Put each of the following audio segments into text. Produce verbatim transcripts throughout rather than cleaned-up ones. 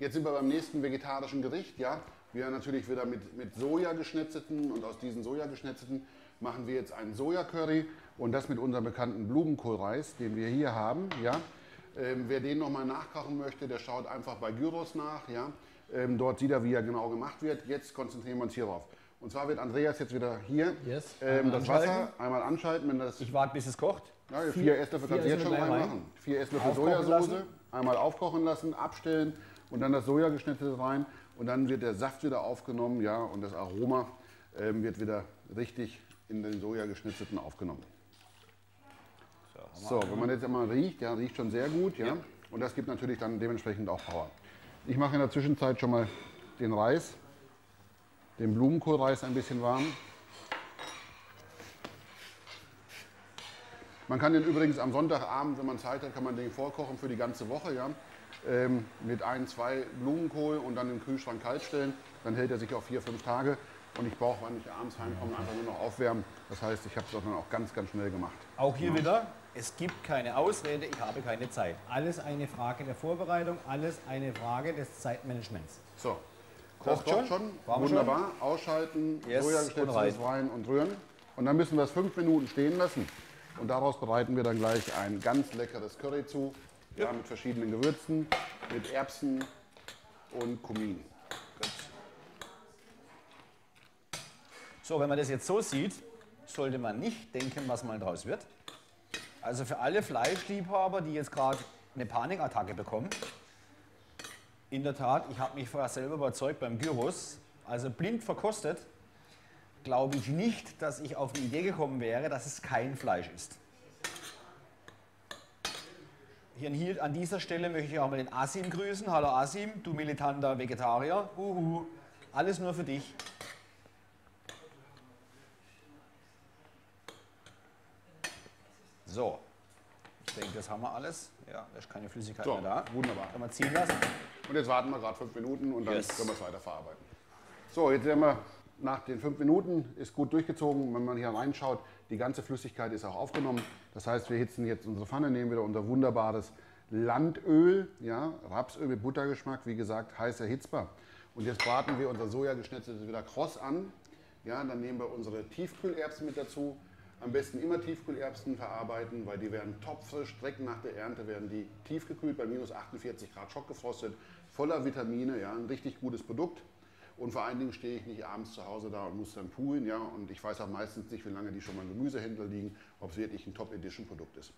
Jetzt sind wir beim nächsten vegetarischen Gericht. Ja? Wir haben natürlich wieder mit, mit Soja geschnetzelten und aus diesen Soja geschnetzelten machen wir jetzt einen Soja-Curry und das mit unserem bekannten Blumenkohlreis, den wir hier haben. Ja? Ähm, wer den nochmal nachkochen möchte, der schaut einfach bei Gyros nach. Ja? Ähm, dort sieht er, wie er genau gemacht wird. Jetzt konzentrieren wir uns hierauf. Und zwar wird Andreas jetzt wieder hier yes. ähm, das Wasser einmal anschalten. Wenn das ich warte, bis es kocht. Ja, vier, vier Esslöffel kannst du jetzt schon reinmachen. Vier Esslöffel Sojasauce, einmal aufkochen lassen, abstellen und dann das Soja geschnitzelte rein. Und dann wird der Saft wieder aufgenommen, ja, und das Aroma ähm, wird wieder richtig in den Soja geschnitzelten aufgenommen. So, wenn man jetzt einmal riecht, ja, riecht schon sehr gut, ja. Und das gibt natürlich dann dementsprechend auch Power. Ich mache in der Zwischenzeit schon mal den Reis. Den Blumenkohlreis ein bisschen warm. Man kann den übrigens am Sonntagabend, wenn man Zeit hat, kann man den vorkochen für die ganze Woche. Ja? Ähm, mit ein, zwei Blumenkohl und dann im Kühlschrank kalt stellen. Dann hält er sich auch vier, fünf Tage. Und ich brauche, wenn ich abends heimkomme, einfach nur noch aufwärmen. Das heißt, ich habe es dann auch ganz, ganz schnell gemacht. Auch hier ja. wieder, es gibt keine Ausrede, ich habe keine Zeit. Alles eine Frage der Vorbereitung, alles eine Frage des Zeitmanagements. So. Kocht schon, schon. Wunderbar. Schon. Ausschalten, yes. Sojageschnetzeltes rein und rühren. Und dann müssen wir es fünf Minuten stehen lassen. Und daraus bereiten wir dann gleich ein ganz leckeres Curry zu. Ja. Ja, mit verschiedenen Gewürzen, mit Erbsen und Kumin. Gut. So, wenn man das jetzt so sieht, sollte man nicht denken, was mal draus wird. Also für alle Fleischliebhaber, die jetzt gerade eine Panikattacke bekommen, in der Tat, ich habe mich vorher selber überzeugt beim Gyros, also blind verkostet, glaube ich nicht, dass ich auf die Idee gekommen wäre, dass es kein Fleisch ist. Hier an dieser Stelle möchte ich auch mal den Asim grüßen. Hallo Asim, du militanter Vegetarier. Uhu, alles nur für dich. So. Ich denke, das haben wir alles. Ja, da ist keine Flüssigkeit so, mehr da. Wunderbar. Kann man ziehen lassen. Und jetzt warten wir gerade fünf Minuten und dann yes. können wir es weiter verarbeiten. So, jetzt sehen wir, nach den fünf Minuten ist gut durchgezogen. Wenn man hier reinschaut, die ganze Flüssigkeit ist auch aufgenommen. Das heißt, wir hitzen jetzt unsere Pfanne, nehmen wieder unser wunderbares Landöl, ja, Rapsöl mit Buttergeschmack, wie gesagt, heiß erhitzbar. Und jetzt braten wir unser Sojageschnetzeltes wieder kross an. Ja, dann nehmen wir unsere Tiefkühlerbsen mit dazu. Am besten immer Tiefkühlerbsen verarbeiten, weil die werden topfrisch, direkt nach der Ernte werden die tiefgekühlt, bei minus achtundvierzig Grad schockgefrostet, voller Vitamine, ja, ein richtig gutes Produkt. Und vor allen Dingen stehe ich nicht abends zu Hause da und muss dann poolen, ja, und ich weiß auch meistens nicht, wie lange die schon mal im Gemüsehändler liegen, ob es wirklich ein Top-Edition-Produkt ist.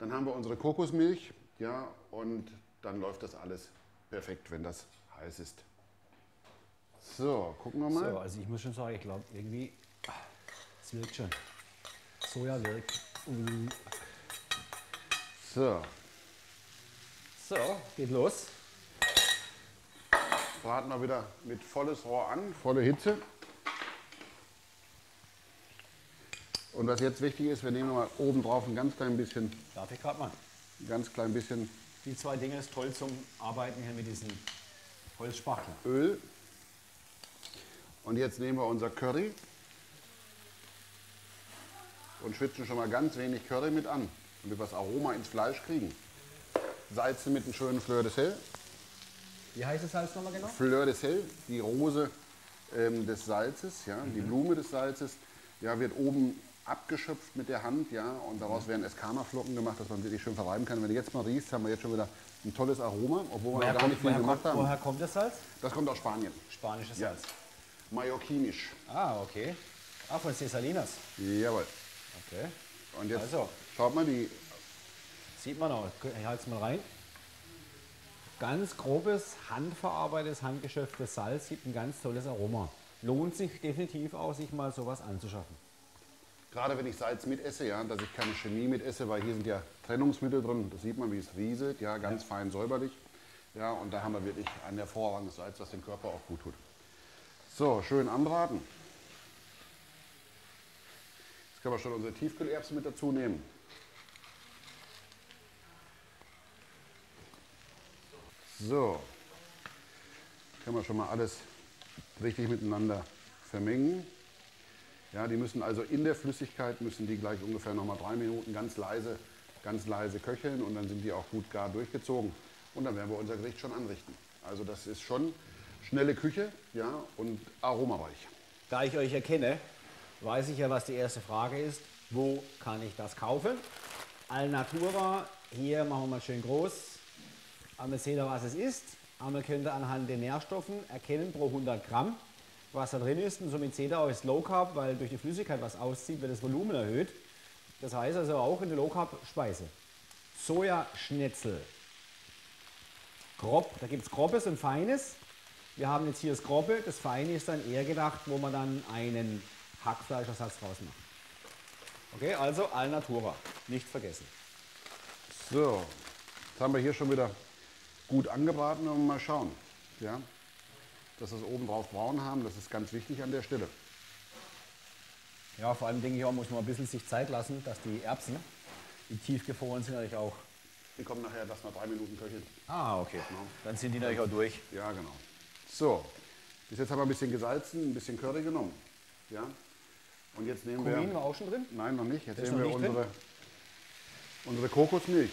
Dann haben wir unsere Kokosmilch, ja, und dann läuft das alles perfekt, wenn das heiß ist. So, gucken wir mal. So, also ich muss schon sagen, ich glaube, irgendwie, es wirkt schon. Soja wirkt. Mm. So. So, geht los. Braten wir wieder mit volles Rohr an, volle Hitze. Und was jetzt wichtig ist, wir nehmen mal oben drauf ein ganz klein bisschen. Darf ich gerade mal? Ein ganz klein bisschen. Die zwei Dinge ist toll zum Arbeiten hier mit diesem Holzspachtel. Öl. Und jetzt nehmen wir unser Curry. Und schwitzen schon mal ganz wenig Curry mit an, damit wir das Aroma ins Fleisch kriegen. Salzen mit einem schönen Fleur de Sel. Wie heißt das Salz nochmal genau? Fleur de Sel, die Rose ähm, des Salzes, ja, mhm. die Blume des Salzes, ja, wird oben abgeschöpft mit der Hand, ja, und daraus mhm. werden Escama-Flocken gemacht, dass man wirklich schön verreiben kann. Wenn du jetzt mal riechst, haben wir jetzt schon wieder ein tolles Aroma, obwohl woher wir noch gar nicht viel gemacht haben. Woher kommt das Salz? Das kommt aus Spanien. Spanisches Salz. Ja. Mallorquinisch. Ah, okay. Ah, von César Linas. Jawohl. Okay. Und jetzt also, schaut mal, die sieht man auch. Ich halte es mal rein. Ganz grobes, handverarbeitetes, handgeschöpftes Salz gibt ein ganz tolles Aroma. Lohnt sich definitiv auch, sich mal sowas anzuschaffen. Gerade wenn ich Salz mitesse, ja, dass ich keine Chemie mitesse, weil hier sind ja Trennungsmittel drin. Das sieht man, wie es rieselt, ja, ganz ja. fein säuberlich. Ja, und da haben wir wirklich ein hervorragendes Salz, was dem Körper auch gut tut. So, schön anbraten. Jetzt können wir schon unsere Tiefkühlerbsen mit dazu nehmen. So, können wir schon mal alles richtig miteinander vermengen. Ja, die müssen also in der Flüssigkeit, müssen die gleich ungefähr nochmal drei Minuten ganz leise, ganz leise köcheln und dann sind die auch gut gar durchgezogen. Und dann werden wir unser Gericht schon anrichten. Also das ist schon schnelle Küche, ja, und aromareich. Da ich euch erkenne, weiß ich ja, was die erste Frage ist. Wo kann ich das kaufen? Alnatura, hier machen wir mal schön groß. Einmal seht ihr, was es ist. Einmal könnt ihr anhand der Nährstoffen erkennen pro hundert Gramm, was da drin ist. Und somit seht ihr auch, es ist Low Carb, weil durch die Flüssigkeit was auszieht, wird das Volumen erhöht. Das heißt also auch in der Low Carb Speise. Sojaschnitzel. Grob, da gibt es Grobes und Feines. Wir haben jetzt hier das Grobe, das Feine ist dann eher gedacht, wo man dann einen Hackfleischersatz draus macht. Okay, also Alnatura, nicht vergessen. So, jetzt haben wir hier schon wieder gut angebraten und mal schauen, ja, dass wir es obendrauf braun haben, das ist ganz wichtig an der Stelle. Ja, vor allem denke ich auch, muss man ein bisschen sich Zeit lassen, dass die Erbsen, die tiefgefroren sind, natürlich auch. Die kommen nachher, lass mal drei Minuten köcheln. Ah, okay, genau. Dann sind die natürlich auch durch. Ja, genau. So, bis jetzt haben wir ein bisschen gesalzen, ein bisschen Curry genommen, ja. Und jetzt nehmen Kumin wir... war auch schon drin? Nein, noch nicht. Jetzt nehmen wir unsere, unsere Kokosmilch.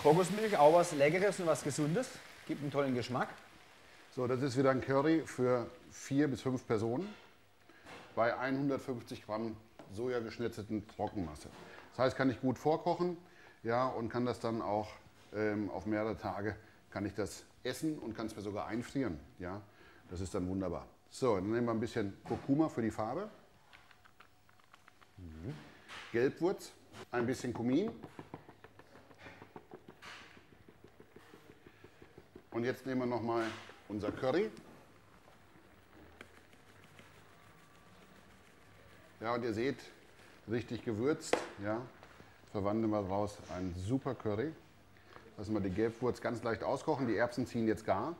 Kokosmilch, auch was Leckeres und was Gesundes. Gibt einen tollen Geschmack. So, das ist wieder ein Curry für vier bis fünf Personen. Bei hundertfünfzig Gramm Soja geschnetzelten Trockenmasse. Das heißt, kann ich gut vorkochen, ja, und kann das dann auch ähm, auf mehrere Tage, kann ich das essen und kann es mir sogar einfrieren, ja. Das ist dann wunderbar. So, dann nehmen wir ein bisschen Kurkuma für die Farbe. Mhm. Gelbwurz, ein bisschen Kumin. Und jetzt nehmen wir nochmal unser Curry. Ja, und ihr seht, richtig gewürzt. Ja, verwandeln wir daraus ein super Curry. Lassen wir die Gelbwurz ganz leicht auskochen. Die Erbsen ziehen jetzt gar.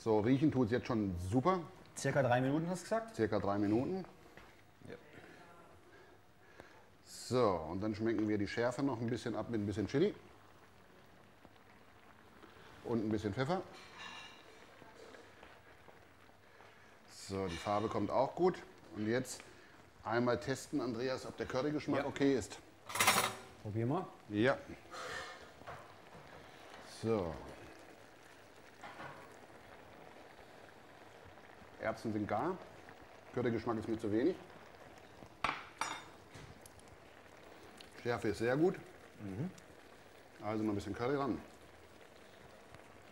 So, riechen tut es jetzt schon super. Circa drei Minuten hast du gesagt? Circa drei Minuten. So, und dann schmecken wir die Schärfe noch ein bisschen ab mit ein bisschen Chili und ein bisschen Pfeffer. So, die Farbe kommt auch gut. Und jetzt einmal testen, Andreas, ob der Currygeschmack ja okay ist. Probieren wir. Ja. So. Erbsen sind gar. Currygeschmack ist mir zu wenig. Schärfe ist sehr gut, mhm. Also noch ein bisschen Curry ran.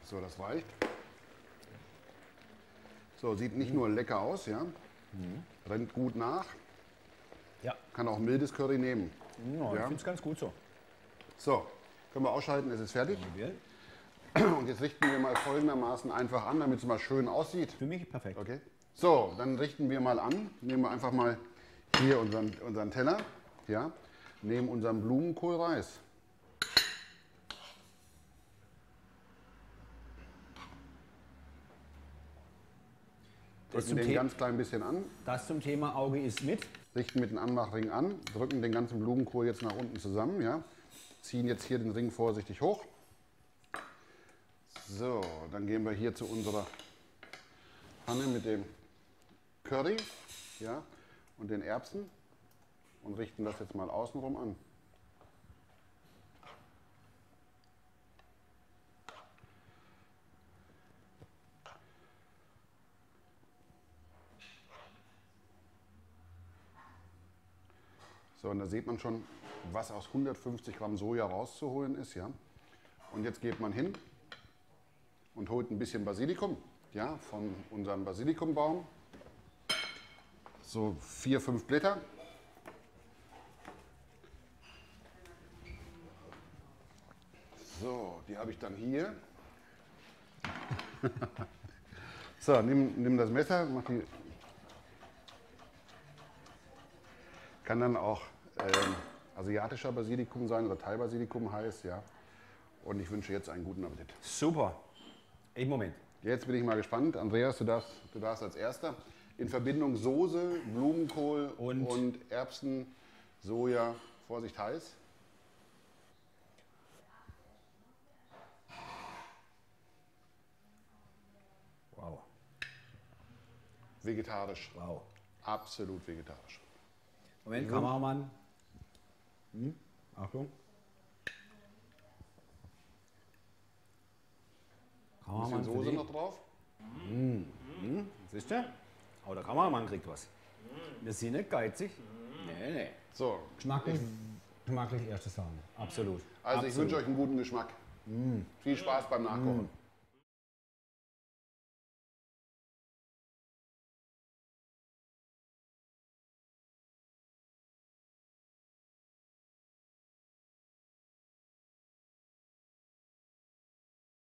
So, das reicht. So, sieht nicht mhm. nur lecker aus, ja, mhm. rennt gut nach. Ja. Kann auch mildes Curry nehmen. No, ja. Ich finde es ganz gut so. So, können wir ausschalten, es ist fertig. Und jetzt richten wir mal folgendermaßen einfach an, damit es mal schön aussieht. Für mich perfekt. Okay. So, dann richten wir mal an, nehmen wir einfach mal hier unseren, unseren Teller, ja. Neben unserem Blumenkohlreis. Drücken den ganz klein bisschen an. Das zum Thema Auge ist mit. Richten mit dem Anmachring an, drücken den ganzen Blumenkohl jetzt nach unten zusammen. Ja. Ziehen jetzt hier den Ring vorsichtig hoch. So, dann gehen wir hier zu unserer Pfanne mit dem Curry, ja, und den Erbsen. Und richten das jetzt mal außenrum an. So, und da sieht man schon, was aus hundertfünfzig Gramm Soja rauszuholen ist, ja. Und jetzt geht man hin und holt ein bisschen Basilikum, ja, von unserem Basilikumbaum. So vier, fünf Blätter. So, die habe ich dann hier. So, nimm, nimm das Messer, mach die. Kann dann auch ähm, asiatischer Basilikum sein oder Thai-Basilikum heißt, ja. Und ich wünsche jetzt einen guten Appetit. Super. Im Moment. Jetzt bin ich mal gespannt. Andreas, du darfst, du darfst als Erster. In Verbindung Soße, Blumenkohl und, und Erbsen, Soja, Vorsicht heiß. Vegetarisch. Wow. Absolut vegetarisch. Moment, Kameramann. Hm? Achtung. Kameramann. Ein bisschen Soße noch drauf. Mmh. Mmh. Siehst du? Aber der Kameramann kriegt was. Wir sind nicht geizig. Nee, nee. So. Geschmacklich, geschmacklich erste Sahne. Absolut. Also, Absolut. ich wünsche euch einen guten Geschmack. Mmh. Viel Spaß beim Nachkochen. Mmh.